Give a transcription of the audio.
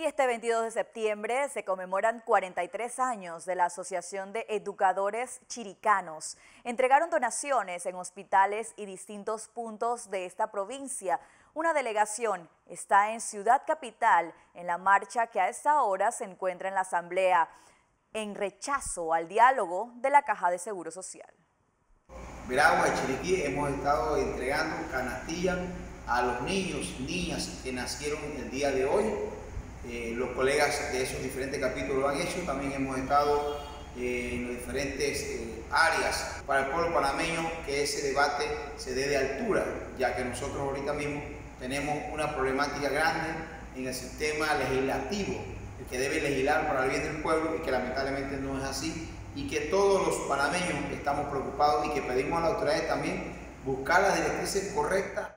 Y este 22 de septiembre se conmemoran 43 años de la Asociación de Educadores Chiricanos. Entregaron donaciones en hospitales y distintos puntos de esta provincia. Una delegación está en Ciudad Capital, en la marcha que a esta hora se encuentra en la Asamblea, en rechazo al diálogo de la Caja de Seguro Social. Veragua y Chiriquí hemos estado entregando canastillas a los niños, niñas que nacieron el día de hoy. Los colegas de esos diferentes capítulos lo han hecho. También hemos estado en las diferentes áreas para el pueblo panameño, que ese debate se dé de altura, ya que nosotros ahorita mismo tenemos una problemática grande en el sistema legislativo, el que debe legislar para el bien del pueblo y que lamentablemente no es así, y que todos los panameños estamos preocupados y que pedimos a las autoridades también buscar las directrices correctas.